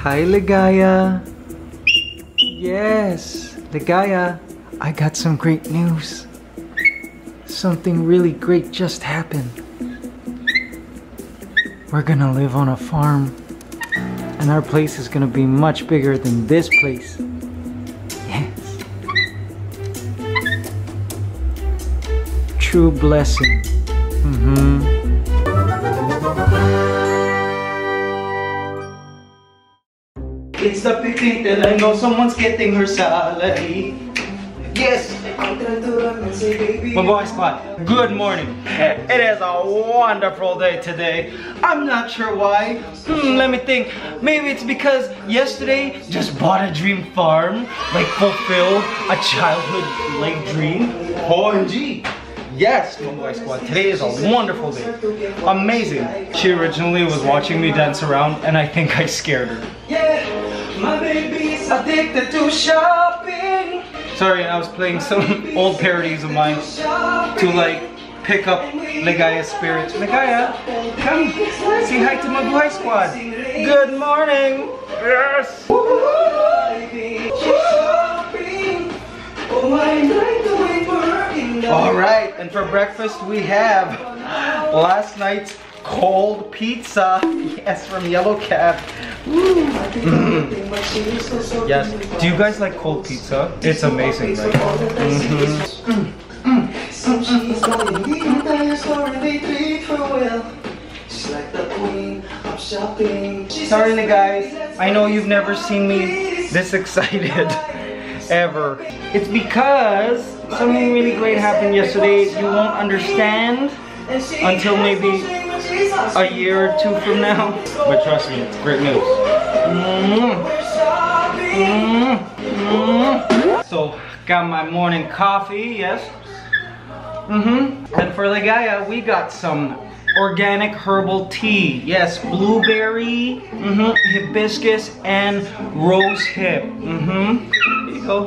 Hi, Ligaya. Yes, Ligaya, I got some great news. Something really great just happened. We're gonna live on a farm, and our place is gonna be much bigger than this place. Yes. True blessing. Mm-hmm. It's the picking till I know someone's getting her salary. Yes! Mabuhay Squad, good morning. It is a wonderful day today. I'm not sure why. Let me think. Maybe it's because yesterday just bought a dream farm. Like fulfilled a childhood like dream. OMG! Yes, Mabuhay Squad, today is a wonderful day. Amazing. She originally was watching me dance around and I think I scared her. Yeah! My baby is addicted to shopping. Sorry, I was playing some old parodies of mine to like pick up Ligaya's spirits. Ligaya, come say hi to Mabuhay Squad. Good morning. Yes. All right, and for breakfast we have last night's cold pizza. Yes, from Yellow Cab. Mm. Yes. Do you guys like cold pizza? It's amazing, right? Mm-hmm. Sorry guys, I know you've never seen me this excited ever. It's because something really great happened yesterday. You won't understand until maybe a year or two from now. But trust me, it's great news. So, got my morning coffee, yes. And for Ligaya, we got some organic herbal tea. Yes, blueberry, hibiscus, and rose hip. There you go.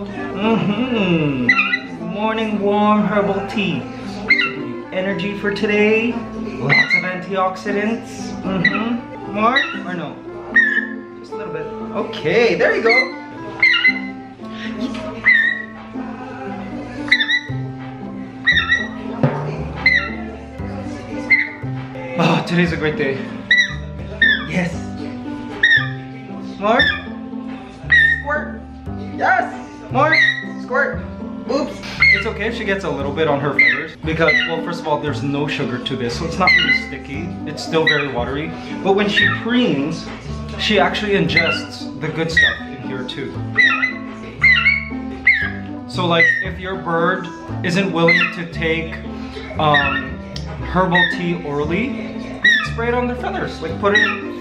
Morning warm herbal tea. Energy for today, lots of antioxidants. More or no? Just a little bit. Okay, there you go. Oh, today's a great day. Yes. More. Squirt. Yes. More. Squirt. Oops. It's okay if she gets a little bit on her fingers because, well, first of all, there's no sugar to this, so it's not really sticky. It's still very watery. But when she preens, she actually ingests the good stuff in here too. So, like, if your bird isn't willing to take herbal tea orally, spray it on their feathers. Like, put it in.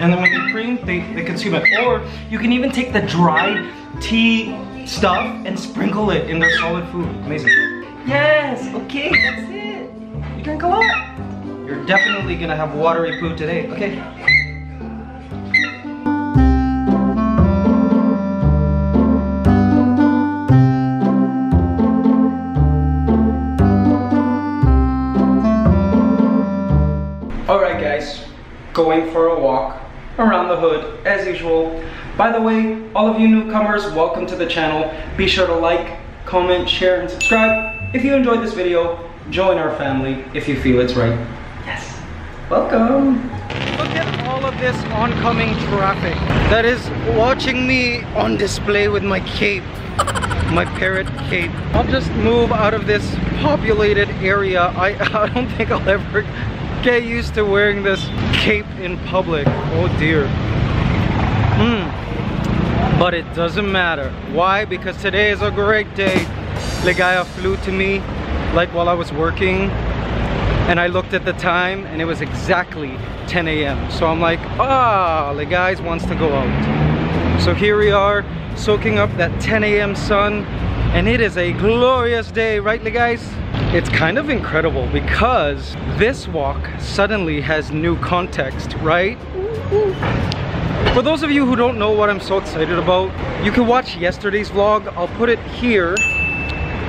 And then when they preen, they consume it. Or you can even take the dried tea stuff and sprinkle it in their solid food. Amazing. Yes, okay, that's it. You drink a lot. You're definitely gonna have watery poo today, okay? Alright guys, going for a walk around the hood as usual. By the way, all of you newcomers, welcome to the channel. Be sure to like, comment, share, and subscribe. If you enjoyed this video, join our family if you feel it's right. Yes. Welcome. Look at all of this oncoming traffic that is watching me on display with my cape, my parrot cape. I'll just move out of this populated area. I don't think I'll ever get used to wearing this cape in public. Oh dear. But it doesn't matter. Why? Because today is a great day. Ligaya flew to me like while I was working, and I looked at the time and it was exactly 10 a.m. So I'm like, ah, Ligaya wants to go out. So here we are soaking up that 10 a.m. sun, and it is a glorious day, right Ligaya? It's kind of incredible because this walk suddenly has new context, right? For those of you who don't know what I'm so excited about, you can watch yesterday's vlog. I'll put it here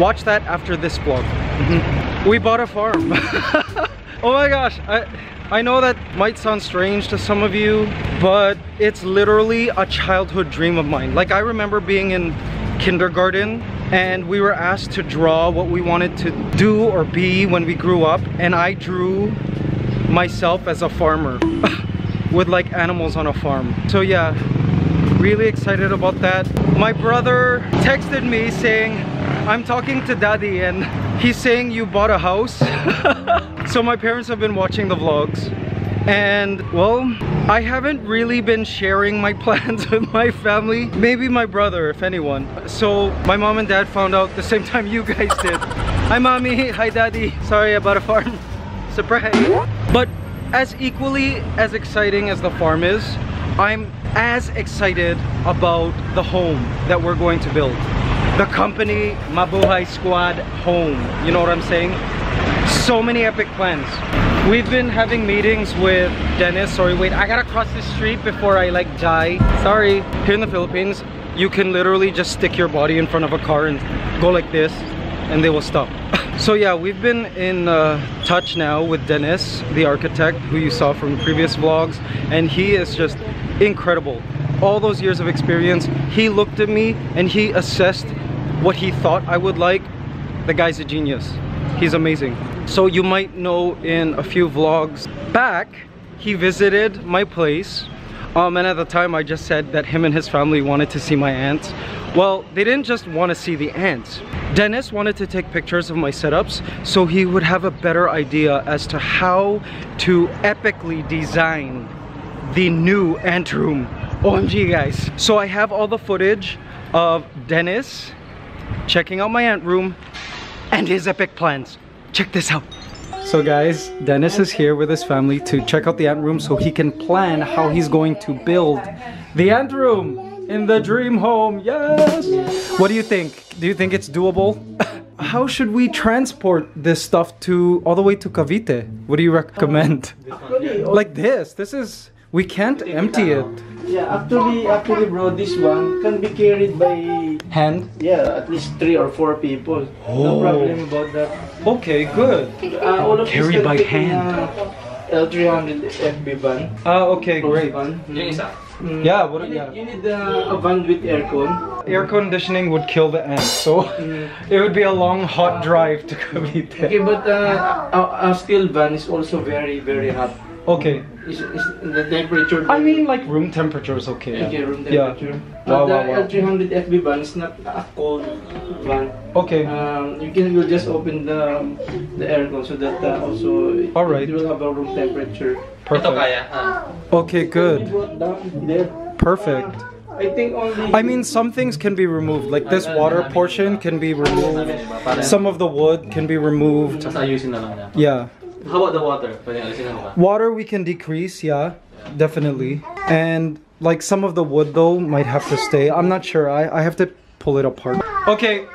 Watch that after this vlog. We bought a farm. Oh my gosh, I know that might sound strange to some of you, but it's literally a childhood dream of mine. Like, I remember being in kindergarten and we were asked to draw what we wanted to do or be when we grew up, and I drew myself as a farmer with like animals on a farm. So yeah, really excited about that. My brother texted me saying, I'm talking to daddy and he's saying you bought a house. So my parents have been watching the vlogs, and well, I haven't really been sharing my plans with my family. Maybe my brother, if anyone. So my mom and dad found out the same time you guys did. Hi mommy, hi daddy, sorry about a farm. Surprise. But as equally as exciting as the farm is, I'm as excited about the home that we're going to build. The company Mabuhay Squad home, you know what I'm saying? So many epic plans. We've been having meetings with Dennis. Sorry, wait, I gotta cross the street before I like die. Sorry. Here in the Philippines, you can literally just stick your body in front of a car and go like this and they will stop. So yeah, we've been in touch now with Dennis, the architect who you saw from previous vlogs, and he is just incredible. All those years of experience, he looked at me and he assessed what he thought I would like. The guy's a genius. He's amazing. So you might know in a few vlogs back, he visited my place. And at the time I just said that him and his family wanted to see my ants. Well, they didn't just want to see the ants. Dennis wanted to take pictures of my setups so he would have a better idea as to how to epically design the new ant room. OMG guys. So I have all the footage of Dennis checking out my ant room and his epic plans. Check this out. So guys, Dennis is here with his family to check out the ant room so he can plan how he's going to build the ant room in the dream home. Yes! What do you think? Do you think it's doable? How should we transport this stuff to all the way to Cavite? What do you recommend? Like this. This is... we can't empty it. Yeah, actually bro, this one can be carried by... hand? Yeah, at least 3 or 4 people. Oh. No problem about that. Okay, good. All of carry by hand. L300FB van. Okay, great. Yeah, what you need a van with aircon. Air conditioning would kill the ants, so it would be a long, hot drive to Cavite. Okay, but a steel van is also very, very hot. Okay. Is the temperature... I mean like room temperature is okay. Okay, room temperature. Yeah. Wow, the L300FB van is not a cold van. Okay. You can just open the aircon so that also it will have a room temperature. Perfect. Okay, good. Perfect. I think only... I mean, some things can be removed. Like this water portion can be removed. Some of the wood can be removed. Yeah. How about the water? Water we can decrease, yeah, definitely. And like some of the wood though might have to stay. I'm not sure, I have to pull it apart. Okay,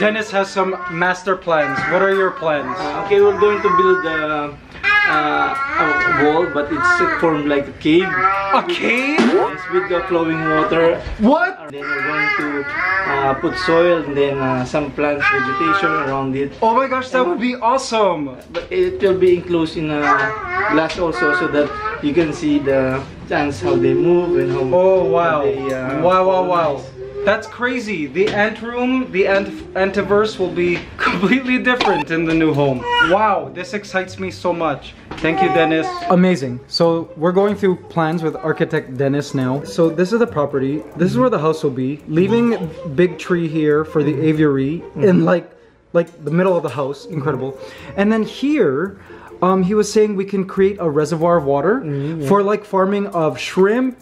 Dennis has some master plans. What are your plans? Okay, we're going to build a wall, but it's formed like a cave. A cave? Yes, with the flowing water. What? And then we're going to put soil and then some plants, vegetation around it. Oh my gosh, that would be awesome! But it will be enclosed in a glass also, so that you can see the ants, how they move and how... oh wow, they, wow. That's crazy. The ant room, the antiverse will be completely different in the new home. Wow, this excites me so much. Thank you, Dennis. Amazing. So we're going through plans with architect Dennis now. So this is the property. This is where the house will be. Leaving big tree here for the aviary in like the middle of the house. Incredible. And then here, he was saying we can create a reservoir of water for like farming of shrimp,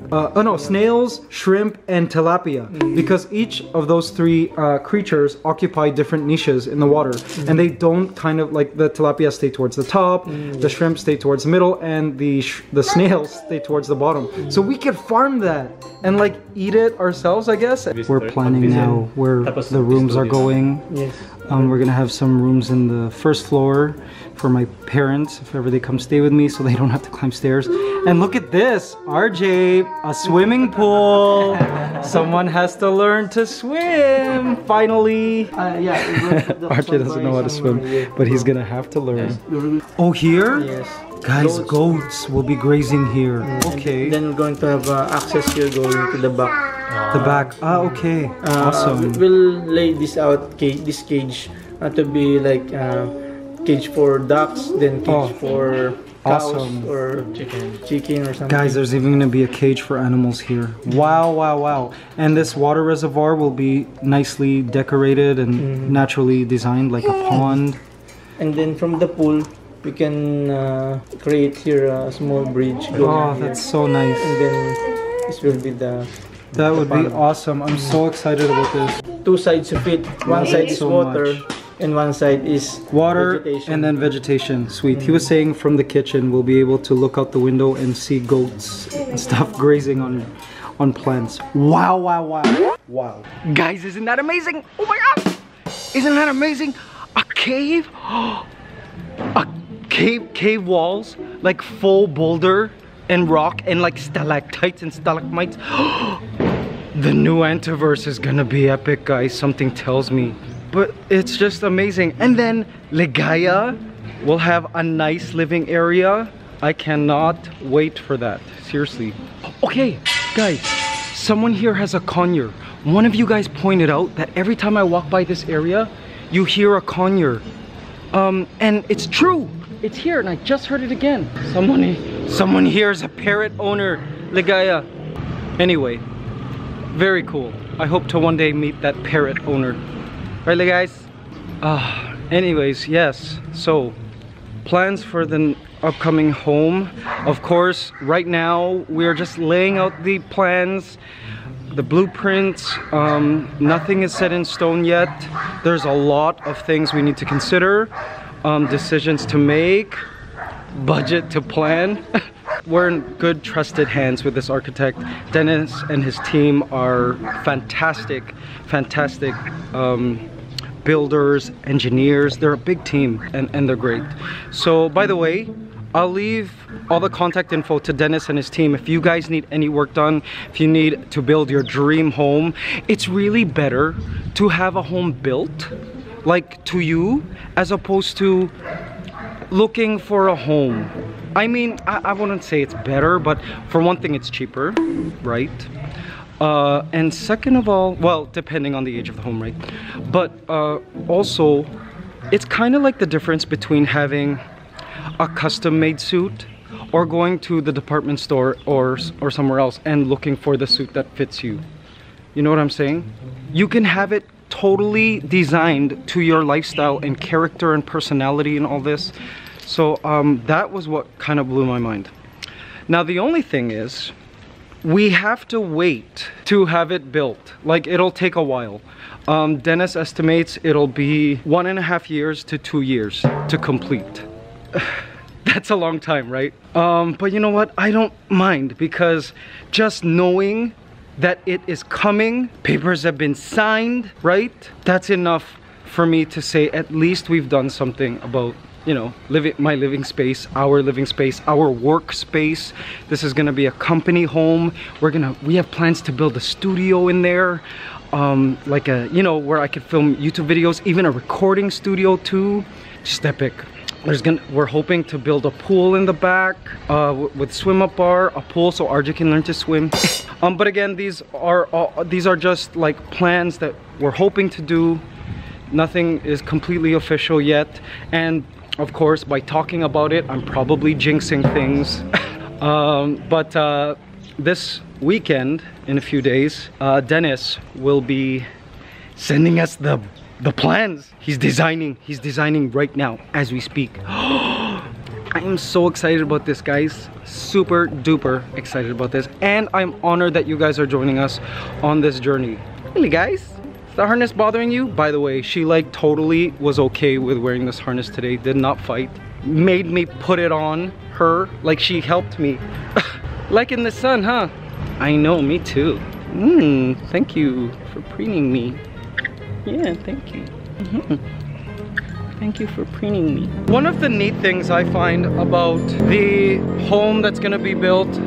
snails, shrimp, and tilapia. Because each of those 3 creatures occupy different niches in the water. And they don't kind of, like the tilapia stay towards the top, the shrimp stay towards the middle, and the snails stay towards the bottom. So we could farm that and like eat it ourselves, I guess. We're planning now where the rooms are going. Yes. We're gonna have some rooms in the first floor, for my parents if ever they come stay with me so they don't have to climb stairs. And look at this, RJ, a swimming pool. Someone has to learn to swim, finally. Yeah, RJ doesn't know how to swim, but he's gonna have to learn. Yes. Oh, here? Yes. Guys, goats will be grazing here. Okay. Then we're going to have access here going to the back. The back, okay, awesome. We'll lay this out, this cage, to be like cage for ducks, then cage for cows or chicken or something. Guys, there's even gonna be a cage for animals here. Wow, wow, wow. And this water reservoir will be nicely decorated and naturally designed like a pond. And then from the pool, we can create here a small bridge. Oh, that's so nice. And then this will be the... That would be awesome. I'm so excited about this. Two sides of it. One side is water and one side is water and then vegetation. Sweet. He was saying from the kitchen we'll be able to look out the window and see goats and stuff grazing on plants. Wow, wow, wow. Wow. Guys, isn't that amazing? Oh my god! Isn't that amazing? A cave? A cave walls, like full boulder and rock and like stalactites and stalagmites. The new Antiverse is gonna be epic, guys, something tells me. But it's just amazing. And then Ligaya will have a nice living area. I cannot wait for that, seriously. Okay, guys, someone here has a conure. One of you guys pointed out that every time I walk by this area, you hear a conure. And it's true, it's here, and I just heard it again. Someone here is a parrot owner, Ligaya. Anyway. Very cool. I hope to one day meet that parrot owner. Right, guys? Anyways, yes. So, plans for the upcoming home. Of course, right now, we're just laying out the plans, the blueprints. Nothing is set in stone yet. There's a lot of things we need to consider. Decisions to make. Budget to plan. We're in good, trusted hands with this architect. Dennis and his team are fantastic builders, engineers. They're a big team and they're great. So, by the way, I'll leave all the contact info to Dennis and his team. If you guys need any work done, if you need to build your dream home, it's really better to have a home built, like to you, as opposed to looking for a home. I mean, I wouldn't say it's better, but for one thing, it's cheaper, right? And second of all, well, depending on the age of the home, right? But also, it's kind of like the difference between having a custom-made suit or going to the department store or somewhere else and looking for the suit that fits you. You know what I'm saying? You can have it totally designed to your lifestyle and character and personality and all this. So that was what kind of blew my mind. Now the only thing is, we have to wait to have it built. Like, it'll take a while. Dennis estimates it'll be 1.5 years to 2 years to complete. That's a long time, right? But you know what? I don't mind, because just knowing that it is coming, papers have been signed, right? That's enough for me to say at least we've done something about, you know, my living space, our workspace. This is gonna be a company home. We have plans to build a studio in there, like a, you know, where I could film YouTube videos, even a recording studio too. Just epic. We're hoping to build a pool in the back with swim up bar, a pool so RJ can learn to swim. But again, these are just like plans that we're hoping to do. Nothing is completely official yet, and of course, by talking about it, I'm probably jinxing things. But this weekend, in a few days, Dennis will be sending us the plans. He's designing right now as we speak. I am so excited about this, guys. Super duper excited about this, and I'm honored that you guys are joining us on this journey. Really, guys? The harness bothering you? By the way, she like totally was okay with wearing this harness today, did not fight, made me put it on her, like she helped me. Like in the sun, huh? I know, me too. Thank you for preening me. Yeah, thank you. Thank you for printing me. One of the neat things I find about the home that's gonna be built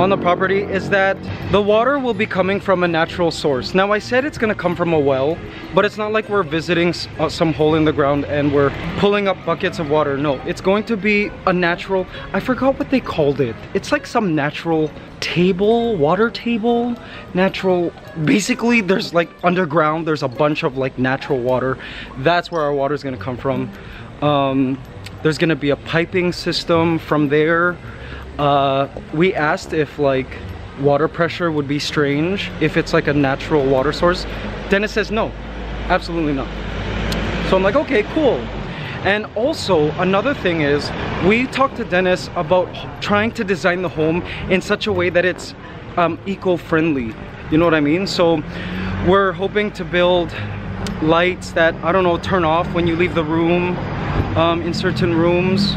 on the property is that the water will be coming from a natural source. Now I said it's gonna come from a well, but it's not like we're visiting some hole in the ground and we're pulling up buckets of water. No, it's going to be a natural, I forgot what they called it. It's like some natural table, water table, natural, basically there's like underground, there's a bunch of like natural water. That's where our water is gonna come from. There's gonna be a piping system from there. We asked if like water pressure would be strange if it's like a natural water source. Dennis says no, absolutely not. So I'm like, okay, cool. And also another thing is we talked to Dennis about trying to design the home in such a way that it's eco-friendly, you know what I mean? So we're hoping to build lights that, I don't know, turn off when you leave the room, in certain rooms.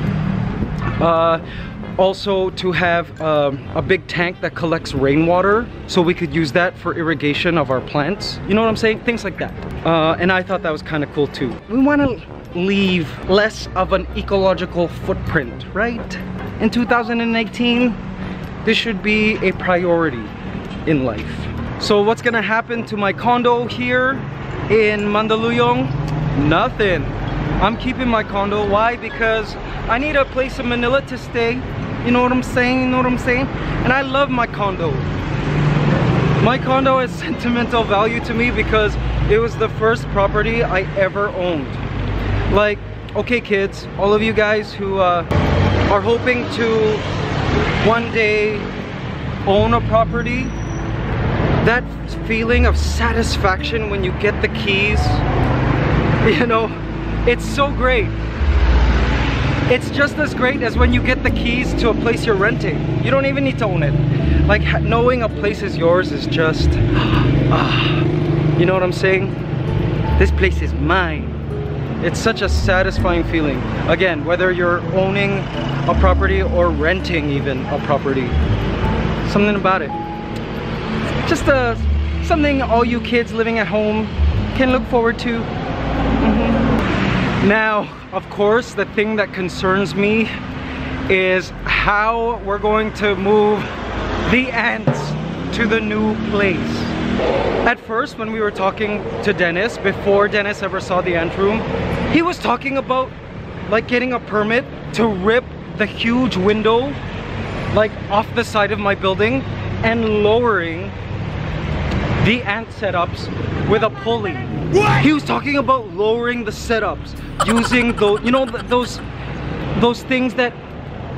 Also to have a big tank that collects rainwater, so we could use that for irrigation of our plants. You know what I'm saying? Things like that. And I thought that was kind of cool too. We want to leave less of an ecological footprint, right? In 2018, this should be a priority in life. So what's gonna happen to my condo here in Mandaluyong? Nothing. I'm keeping my condo. Why? Because I need a place in Manila to stay. You know what I'm saying? You know what I'm saying? And I love my condo. My condo has sentimental value to me because it was the first property I ever owned. Like, okay kids, all of you guys who are hoping to one day own a property, that feeling of satisfaction when you get the keys, you know, it's so great. It's just as great as when you get the keys to a place you're renting. You don't even need to own it. Like, knowing a place is yours is just, you know what I'm saying? This place is mine. It's such a satisfying feeling. Again, whether you're owning a property or renting even a property, something about it. Just something all you kids living at home can look forward to. Now, of course, the thing that concerns me is how we're going to move the ants to the new place. At first, when we were talking to Dennis, before Dennis ever saw the ant room, he was talking about like getting a permit to rip the huge window like off the side of my building and lowering the ant setups with a pulley. What? He was talking about lowering the setups using those, you know, those things that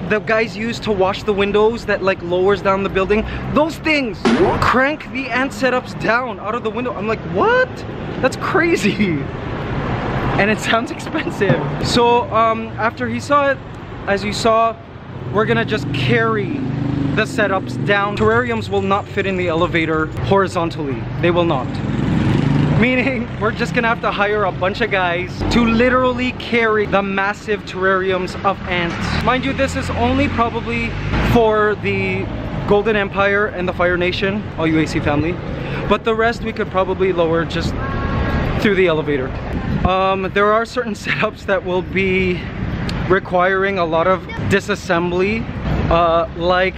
the guys use to wash the windows that like lowers down the building. Those things crank the ant setups down out of the window. I'm like, what? That's crazy. And it sounds expensive. So after he saw it, as you saw, we're gonna just carry the setups down. Terrariums will not fit in the elevator horizontally. They will not. Meaning, we're just gonna have to hire a bunch of guys to literally carry the massive terrariums of ants. Mind you, this is only probably for the Golden Empire and the Fire Nation, all UAC family. But the rest we could probably lower just through the elevator. There are certain setups that will be requiring a lot of disassembly, like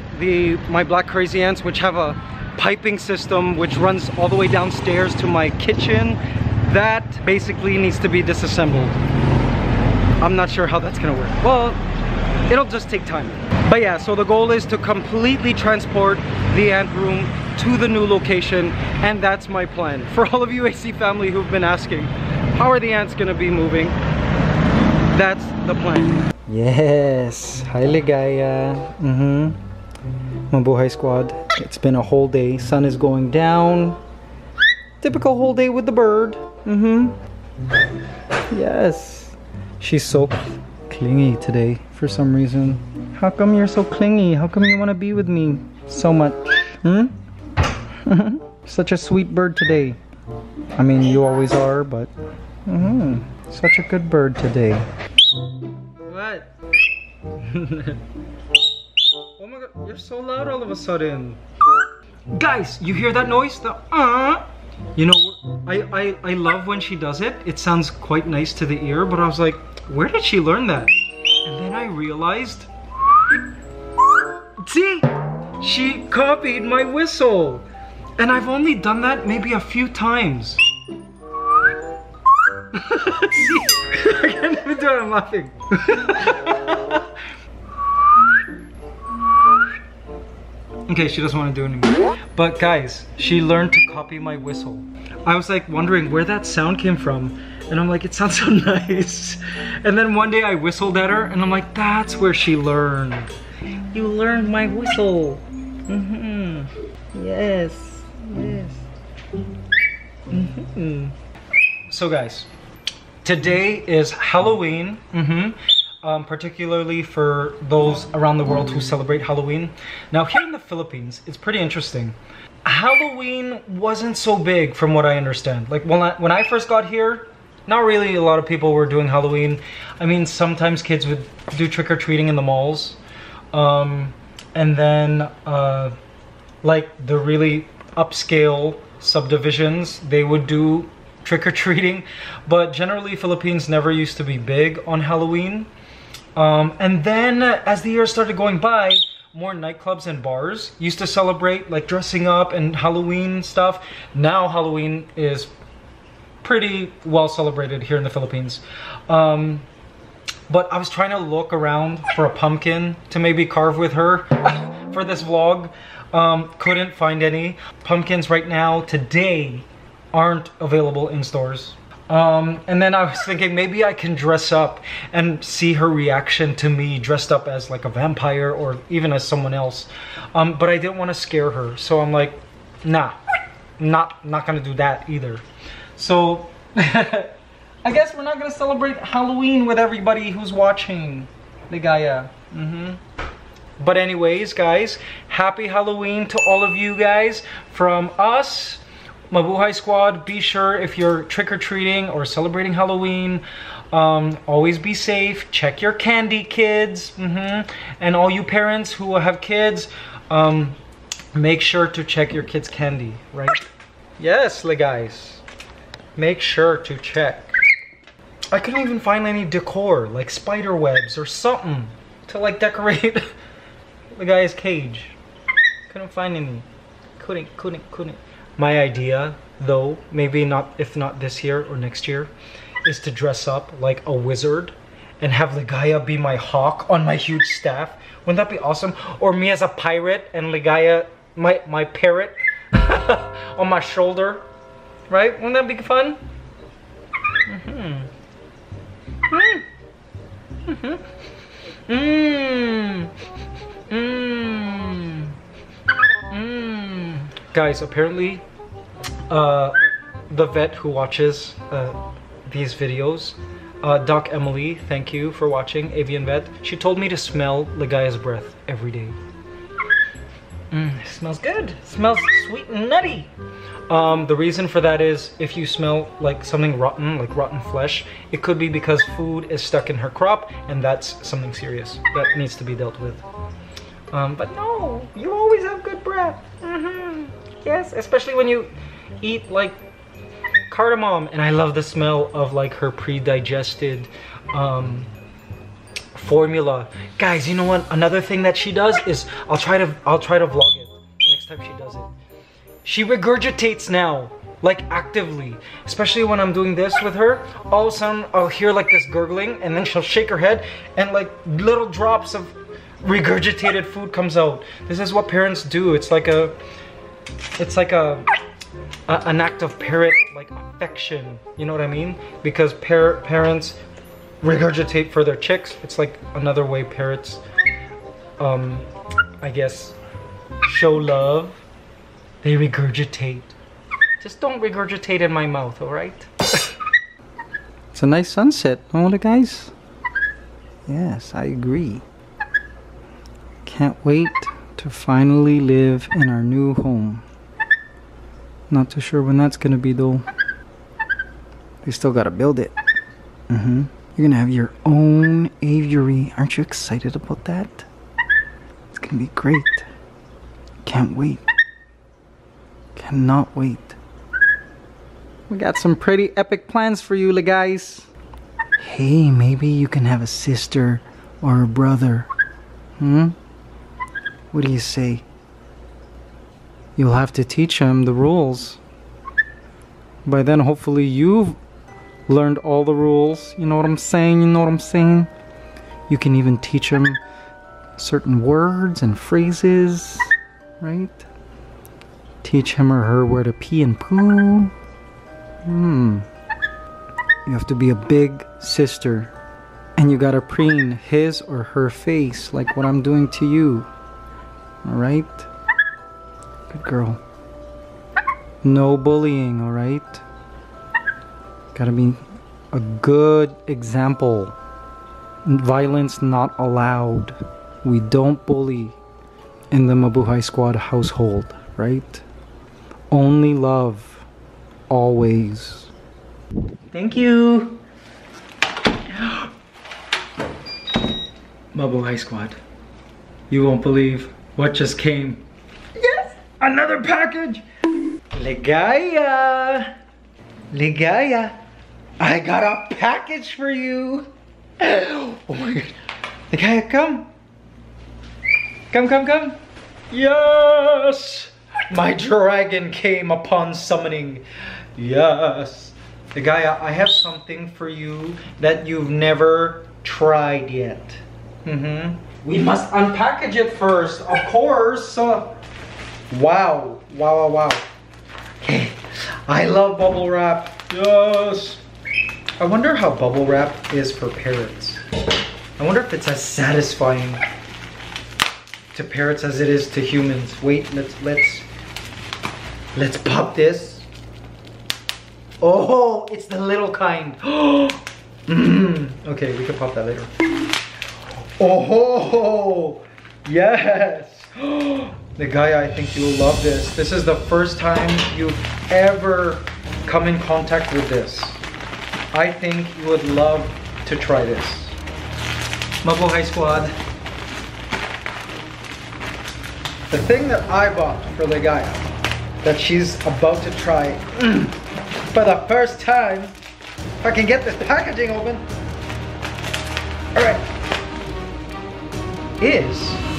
my black crazy ants, which have a piping system which runs all the way downstairs to my kitchen. That basically needs to be disassembled. I'm not sure how that's gonna work. Well, it'll just take time. But yeah, so the goal is to completely transport the ant room to the new location, and that's my plan. For all of you AC family who've been asking, how are the ants gonna be moving? That's the plan. Yes, hi Ligaya. Mabuhay Squad. It's been a whole day. Sun is going down. Typical whole day with the bird. Yes. She's so clingy today for some reason. How come you're so clingy? How come you want to be with me so much? Such a sweet bird today. I mean, you always are, but such a good bird today. What? Oh my god, you're so loud all of a sudden. Guys, you hear that noise? The You know, I love when she does it. It sounds quite nice to the ear, but I was like, where did she learn that? And then I realized, see, she copied my whistle. And I've only done that maybe a few times. See, I can't even do it, I'm laughing. Okay, she doesn't want to do it anymore. But guys, she learned to copy my whistle. I was like wondering where that sound came from. And I'm like, it sounds so nice. And then one day I whistled at her and I'm like, that's where she learned. You learned my whistle. Mm-hmm. Yes, yes. Mm-hmm. So guys, today is Halloween. Mm-hmm. Particularly for those around the world who celebrate Halloween. Now here in the Philippines, it's pretty interesting. Halloween wasn't so big from what I understand. Like when I first got here, not really a lot of people were doing Halloween. I mean, sometimes kids would do trick-or-treating in the malls. And then like the really upscale subdivisions, they would do trick-or-treating. But generally, Philippines never used to be big on Halloween. And then as the years started going by, more nightclubs and bars used to celebrate like dressing up and Halloween stuff. Now Halloween is pretty well celebrated here in the Philippines. But I was trying to look around for a pumpkin to maybe carve with her for this vlog. Couldn't find any. Pumpkins right now, today, aren't available in stores. And then I was thinking maybe I can dress up and see her reaction to me dressed up as like a vampire or even as someone else. But I didn't want to scare her, so I'm like, nah, not gonna do that either. So I guess we're not gonna celebrate Halloween with everybody who's watching Ligaya. Mm-hmm. But anyways, guys, happy Halloween to all of you guys from us, Mabuhay Squad. Be sure if you're trick-or-treating or celebrating Halloween, always be safe. Check your candy, kids. Mm-hmm. And all you parents who have kids, make sure to check your kids' candy, right? Yes, guys. Make sure to check. I couldn't even find any decor, like spider webs or something, to like decorate the guy's cage. Couldn't find any. Couldn't. My idea, though, maybe not, if not this year or next year, is to dress up like a wizard and have Ligaya be my hawk on my huge staff. Wouldn't that be awesome? Or me as a pirate and Ligaya, my parrot, on my shoulder. Right? Wouldn't that be fun? Mm-hmm. Mm-hmm. Mm. Mm. Mm. Guys, apparently the vet who watches these videos, Doc Emily, thank you for watching, avian vet, she told me to smell Ligaya's breath every day. It smells good. It smells sweet and nutty. The reason for that is if you smell like something rotten, like rotten flesh, it could be because food is stuck in her crop, and that's something serious that needs to be dealt with. But no, you always have good breath. Mm-hmm. Yes, especially when you eat like cardamom. And I love the smell of like her pre-digested formula. Guys, you know what? Another thing that she does is I'll try to vlog it next time she does it. She regurgitates now, like actively, especially when I'm doing this with her. All of a sudden, I'll hear like this gurgling, and then she'll shake her head, and like little drops of regurgitated food comes out. This is what parents do. It's like an act of parent like affection. You know what I mean? Because parents regurgitate for their chicks. It's like another way parrots, I guess, show love. They regurgitate. Just don't regurgitate in my mouth, alright? It's a nice sunset, don't it, guys? Yes, I agree. Can't wait to finally live in our new home. Not too sure when that's gonna be, though. We still gotta build it. Mm-hmm. You're gonna have your own aviary. Aren't you excited about that? It's gonna be great. Can't wait. Cannot wait. We got some pretty epic plans for you, guys. Hey, maybe you can have a sister or a brother. What do you say? You'll have to teach him the rules. By then, hopefully, you've learned all the rules. You know what I'm saying? You can even teach him certain words and phrases, right? Teach him or her where to pee and poo. You have to be a big sister. And you gotta preen his or her face, like what I'm doing to you. Alright? Good girl. No bullying, alright? Gotta be a good example. Violence not allowed. We don't bully in the Mabuhay Squad household, right? Only love. Always. Thank you! Mabuhay Squad. You won't believe what just came. Yes! Another package! Ligaya! Ligaya! I got a package for you! Oh my god. Ligaya, come! Come! Yes! My dragon came upon summoning. Yes! Ligaya, I have something for you that you've never tried yet. We must unpackage it first, of course. Wow. Okay, I love bubble wrap. Yes. I wonder how bubble wrap is for parrots. I wonder if it's as satisfying to parrots as it is to humans. Wait, let's pop this. Oh, it's the little kind. Okay, we can pop that later. Oh, yes! Ligaya, I think you'll love this. This is the first time you've ever come in contact with this. I think you would love to try this. Mabuhay Squad. The thing that I bought for Ligaya, that she's about to try for the first time, if I can get this packaging open. All right. Is